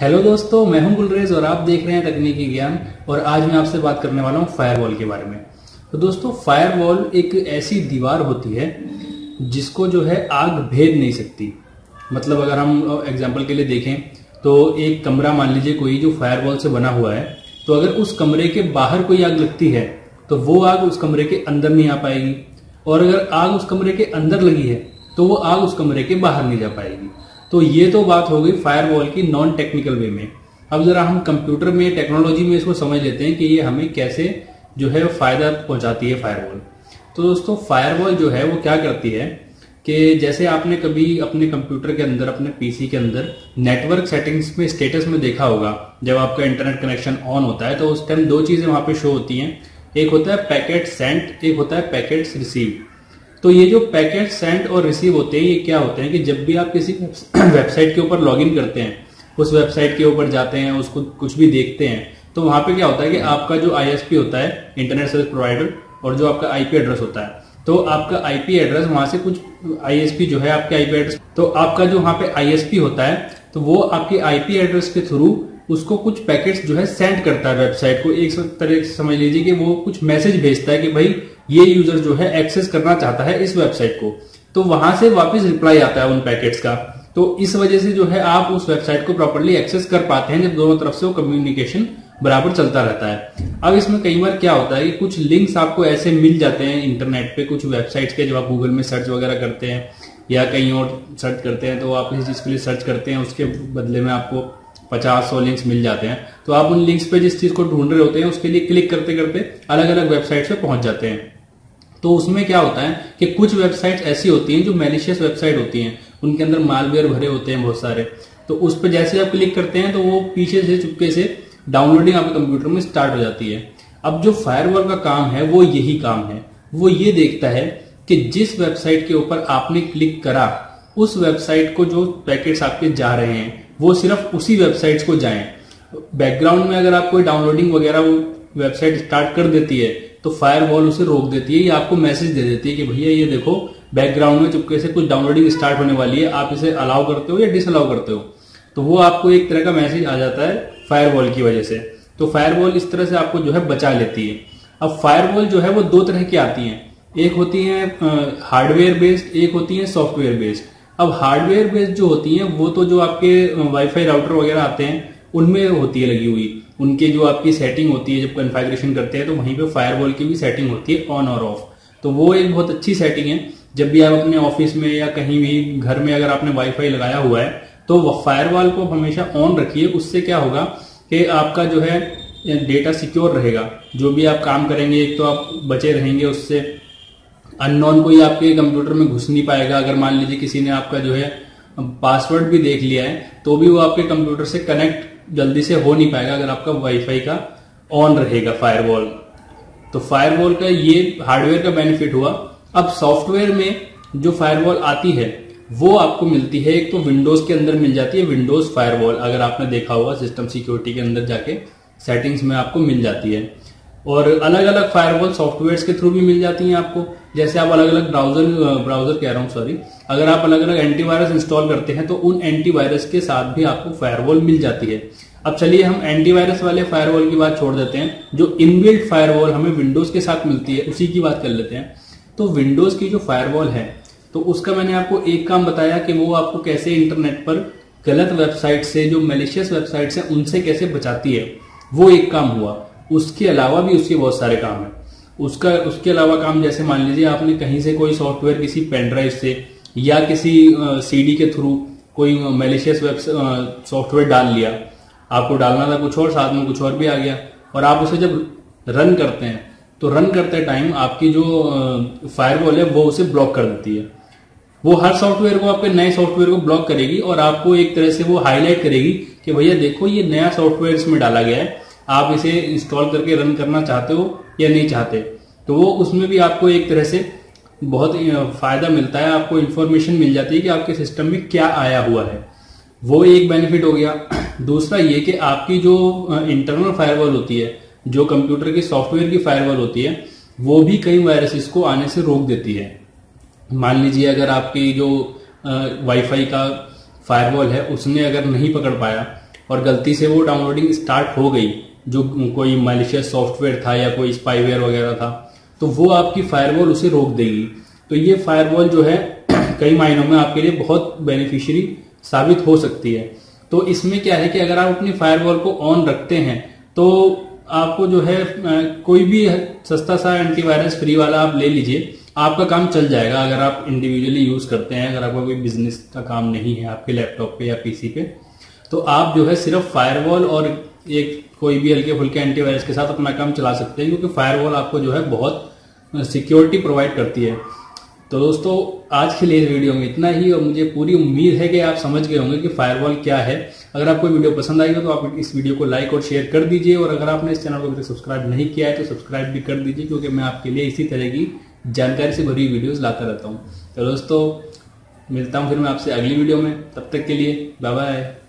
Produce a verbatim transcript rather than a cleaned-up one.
Hello दोस्तों, मैं हूं गुलरेज और आप देख रहे हैं तकनीकी ज्ञान। और आज मैं आपसे बात करने वाला हूं फायरवॉल के बारे में। तो दोस्तों, फायरवॉल एक ऐसी दीवार होती है जिसको जो है आग भेद नहीं सकती। मतलब अगर हम एग्जांपल के लिए देखें तो एक कमरा मान लीजिए कोई जो फायरवॉल से बना हुआ है, तो अगर उस कमरे के बाहर कोई आग लगती है तो वो आग उस कमरे के अंदर नहीं आ पाएगी, और अगर आग उस कमरे के अंदर लगी है तो वो आग उस कमरे के बाहर नहीं जा पाएगी। तो ये तो बात हो गई फायरवॉल की नॉन टेक्निकल वे में। अब जरा हम कंप्यूटर में, टेक्नोलॉजी में इसको समझ लेते हैं कि ये हमें कैसे जो है फायदा पहुंचाती है फायरवॉल। तो दोस्तों, फायरवॉल जो है वो क्या करती है कि जैसे आपने कभी अपने कंप्यूटर के अंदर, अपने पीसी के अंदर नेटवर्क सेटिंग्स में स्टेटस में देखा होगा, जब आपका इंटरनेट कनेक्शन ऑन होता है तो उस टाइम दो चीजें वहां पर शो होती हैं। एक होता है पैकेट सेंट, एक होता है पैकेट रिसीव। तो ये जो पैकेट सेंड और रिसीव होते हैं ये क्या होते हैं कि जब भी आप किसी वेबसाइट के ऊपर लॉगिन करते हैं, उस वेबसाइट के ऊपर जाते हैं, उसको कुछ भी देखते हैं, तो वहां पे क्या होता है कि आपका जो आईएसपी होता है, इंटरनेट सर्विस प्रोवाइडर, और जो आपका आईपी एड्रेस होता है, तो आपका आईपी एड्रेस वहां से कुछ आईएसपी जो है आपके आईपी एड्रेस, तो आपका जो वहां पे आईएसपी होता है तो वो आपके आईपी एड्रेस के थ्रू उसको कुछ पैकेट्स जो है सेंड करता है वेबसाइट को। एक तरह से समझ लीजिए कि वो कुछ मैसेज भेजता है कि भाई ये यूजर जो है एक्सेस करना चाहता है इस वेबसाइट को, तो वहां से वापस रिप्लाई आता है उन पैकेट्स का। तो इस वजह से जो है आप उस वेबसाइट को प्रॉपर्ली एक्सेस कर पाते हैं जब दोनों तरफ से वो कम्युनिकेशन बराबर चलता रहता है। अब इसमें कई बार क्या होता है कि कुछ लिंक्स आपको ऐसे मिल जाते हैं इंटरनेट पे, कुछ वेबसाइट्स के, जब आप गूगल में सर्च वगैरह करते हैं या कहीं और सर्च करते हैं तो आप किसी चीज के लिए सर्च करते हैं, उसके बदले में आपको पचास सौ लिंक्स मिल जाते हैं। तो आप उन लिंक्स पे जिस चीज को ढूंढ रहे होते हैं उसके लिए क्लिक करते करते अलग अलग वेबसाइट्स पे पहुंच जाते हैं। तो उसमें क्या होता है कि कुछ वेबसाइट्स ऐसी होती हैं जो मैलिशियस वेबसाइट होती हैं, उनके अंदर मालवेयर भरे होते हैं बहुत सारे। तो उस पर जैसे आप क्लिक करते हैं तो वो पीछे से चुपके से डाउनलोडिंग आपके कंप्यूटर में स्टार्ट हो जाती है। अब जो फायरवॉल का काम है वो यही काम है। वो ये देखता है कि जिस वेबसाइट के ऊपर आपने क्लिक करा उस वेबसाइट को जो पैकेट्स आपके जा रहे हैं वो सिर्फ उसी वेबसाइट्स को जाएं। बैकग्राउंड में अगर आप कोई डाउनलोडिंग वगैरह वो वेबसाइट स्टार्ट कर देती है तो फायरवॉल उसे रोक देती है या आपको मैसेज दे देती है कि भैया ये देखो बैकग्राउंड में चुपके से कुछ डाउनलोडिंग स्टार्ट होने वाली है, आप इसे अलाउ करते हो या डिसअलाउ करते हो। तो वो आपको एक तरह का मैसेज आ जाता है फायरवॉल की वजह से। तो फायरवॉल इस तरह से आपको जो है बचा लेती है। अब फायरवॉल जो है वो दो तरह की आती है, एक होती है हार्डवेयर बेस्ड, एक होती है सॉफ्टवेयर बेस्ड। अब हार्डवेयर बेस्ड जो होती हैं वो तो जो आपके वाईफाई राउटर वगैरह आते हैं उनमें होती है लगी हुई, उनके जो आपकी सेटिंग होती है जब कॉन्फ़िगरेशन करते हैं तो वहीं पे फायरवॉल की भी सेटिंग होती है ऑन और ऑफ। तो वो एक बहुत अच्छी सेटिंग है। जब भी आप अपने ऑफिस में या कहीं भी घर में अगर आपने वाईफाई लगाया हुआ है तो फायरवॉल को हमेशा ऑन रखिए। उससे क्या होगा कि आपका जो है डेटा सिक्योर रहेगा, जो भी आप काम करेंगे एक तो आप बचे रहेंगे उससे, अननोन कोई आपके कंप्यूटर में घुस नहीं पाएगा। अगर मान लीजिए किसी ने आपका जो है पासवर्ड भी देख लिया है तो भी वो आपके कंप्यूटर से कनेक्ट जल्दी से हो नहीं पाएगा अगर आपका वाईफाई का ऑन रहेगा फायरवॉल। तो फायरवॉल का ये हार्डवेयर का बेनिफिट हुआ। अब सॉफ्टवेयर में जो फायरवॉल आती है वो आपको मिलती है, एक तो विंडोज के अंदर मिल जाती है विंडोज फायरवॉल, अगर आपने देखा होगा सिस्टम सिक्योरिटी के अंदर जाके सेटिंग्स में आपको मिल जाती है। और अलग अलग फायरवॉल सॉफ्टवेयर के थ्रू भी मिल जाती हैं आपको, जैसे आप अलग अलग ब्राउजर ब्राउजर कह रहा हूँ सॉरी अगर आप अलग अलग एंटीवायरस इंस्टॉल करते हैं तो उन एंटीवायरस के साथ भी आपको फायरवॉल मिल जाती है। अब चलिए हम एंटीवायरस वाले फायरवॉल की बात छोड़ देते हैं, जो इनबिल्ट फायरवॉल हमें विंडोज के साथ मिलती है उसी की बात कर लेते हैं। तो विंडोज की जो फायरवॉल है तो उसका मैंने आपको एक काम बताया कि वो आपको कैसे इंटरनेट पर गलत वेबसाइट से, जो मैलिशियस वेबसाइट है, उनसे कैसे बचाती है, वो एक काम हुआ। उसके अलावा भी उसके बहुत सारे काम हैं। उसका उसके अलावा काम जैसे मान लीजिए आपने कहीं से कोई सॉफ्टवेयर किसी पेनड्राइव से या किसी सीडी के थ्रू कोई मैलिशियस वेब सॉफ्टवेयर डाल लिया, आपको डालना था कुछ और, साथ में कुछ और भी आ गया, और आप उसे जब रन करते हैं तो रन करते टाइम आपकी जो फायरवॉल है वो उसे ब्लॉक कर देती है। वो हर सॉफ्टवेयर को, आपके नए सॉफ्टवेयर को ब्लॉक करेगी और आपको एक तरह से वो हाईलाइट करेगी कि भैया देखो ये नया सॉफ्टवेयर इसमें डाला गया है, आप इसे इंस्टॉल करके रन करना चाहते हो या नहीं चाहते। तो वो उसमें भी आपको एक तरह से बहुत फायदा मिलता है, आपको इन्फॉर्मेशन मिल जाती है कि आपके सिस्टम में क्या आया हुआ है। वो एक बेनिफिट हो गया। दूसरा ये कि आपकी जो इंटरनल फायरवॉल होती है, जो कंप्यूटर की सॉफ्टवेयर की फायरवॉल होती है, वो भी कई वायरसेस को आने से रोक देती है। मान लीजिए अगर आपकी जो वाईफाई का फायरवॉल है उसने अगर नहीं पकड़ पाया और गलती से वो डाउनलोडिंग स्टार्ट हो गई, जो कोई मैलिशियस सॉफ्टवेयर था या कोई स्पाईवेयर वगैरह था, तो वो आपकी फायरवॉल उसे रोक देगी। तो ये फायरवॉल जो है कई मायनों में आपके लिए बहुत बेनिफिशियरी साबित हो सकती है। तो इसमें क्या है कि अगर आप अपनी फायरवॉल को ऑन रखते हैं तो आपको जो है कोई भी सस्ता सा एंटीवायरस फ्री वाला आप ले लीजिए, आपका काम चल जाएगा। अगर आप इंडिविजुअली यूज करते हैं, अगर आपका कोई बिजनेस का काम नहीं है आपके लैपटॉप पे या पीसी पे, तो आप जो है सिर्फ फायरवॉल और एक कोई भी हल्के फुल्के एंटीवायरस के साथ अपना काम चला सकते हैं, क्योंकि फायरवॉल आपको जो है बहुत सिक्योरिटी प्रोवाइड करती है। तो दोस्तों आज के लिए वीडियो में इतना ही, और मुझे पूरी उम्मीद है कि आप समझ गए होंगे कि फायरवॉल क्या है। अगर आपको वीडियो पसंद आई हो तो आप इस वीडियो को लाइक और शेयर कर दीजिए, और अगर आपने इस चैनल को अभी तक सब्सक्राइब नहीं किया है तो सब्सक्राइब भी कर दीजिए, क्योंकि मैं आपके लिए इसी तरह की जानकारी से भरी वीडियोज लाता रहता हूँ। तो दोस्तों मिलता हूँ फिर मैं आपसे अगली वीडियो में, तब तक के लिए बाय बाय।